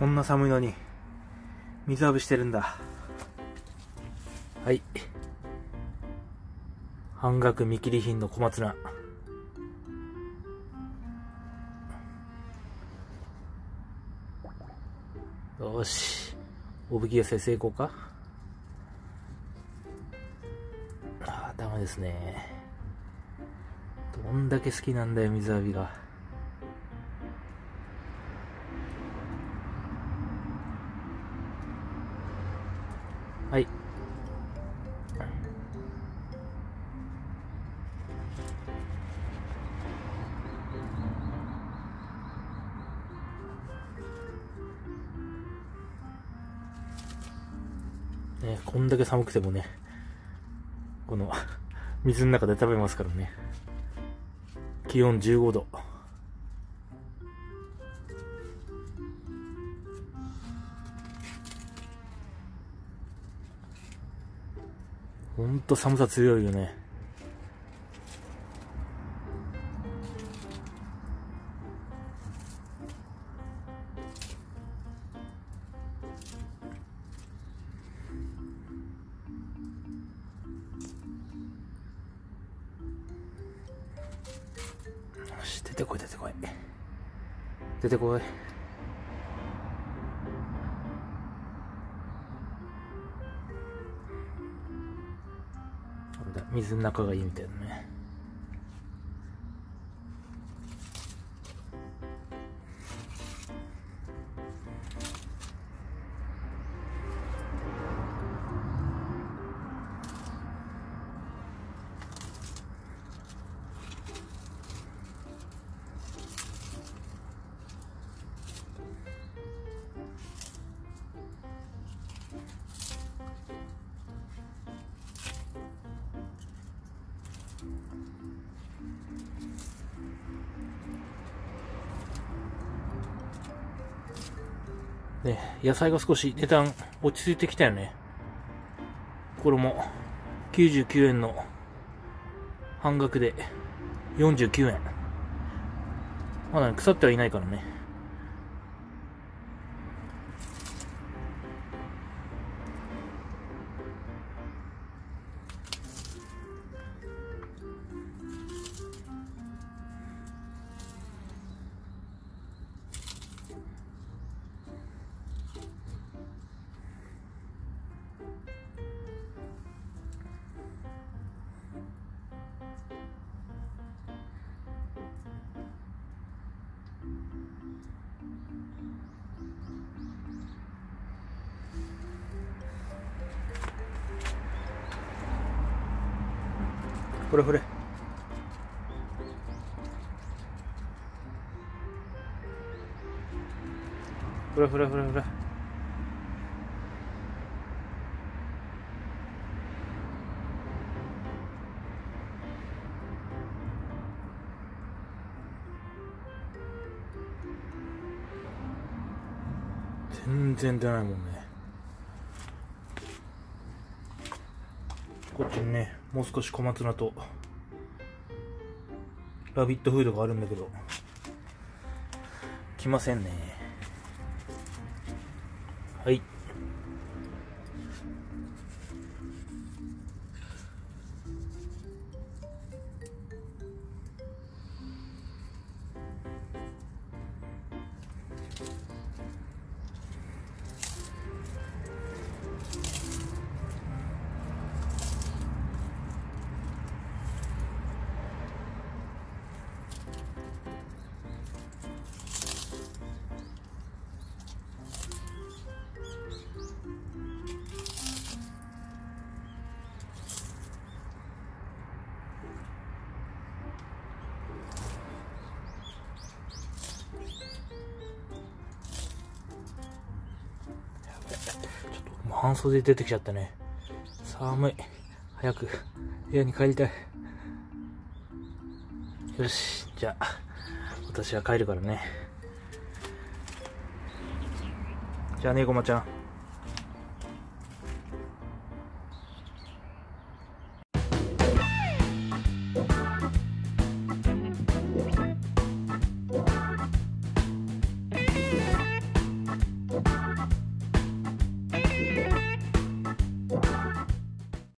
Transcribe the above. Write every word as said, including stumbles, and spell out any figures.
こんな寒いのに水浴びしてるんだ。はい、半額見切り品の小松菜。よし、おびき寄せ成功か。ああ、ダメですね。どんだけ好きなんだよ水浴びが。はい、ね、こんだけ寒くてもね、この水の中で食べますからね。気温じゅうごど。ほんと寒さ強いよね。出てこい出てこい出てこい。これだ、水の中がいいみたいだね。ね、野菜が少し値段落ち着いてきたよね。これもきゅうじゅうきゅうえんの半額でよんじゅうきゅうえん。まだ腐ってはいないからね。ほれほれ、ほれほれほれほれ。全然出ないもんね。こっちにね、もう少し小松菜とラビットフードがあるんだけど、来ませんね。はい、半袖で出てきちゃったね。寒い。早く部屋に帰りたい。よし、じゃあ私は帰るからね。じゃあね、ごまちゃん。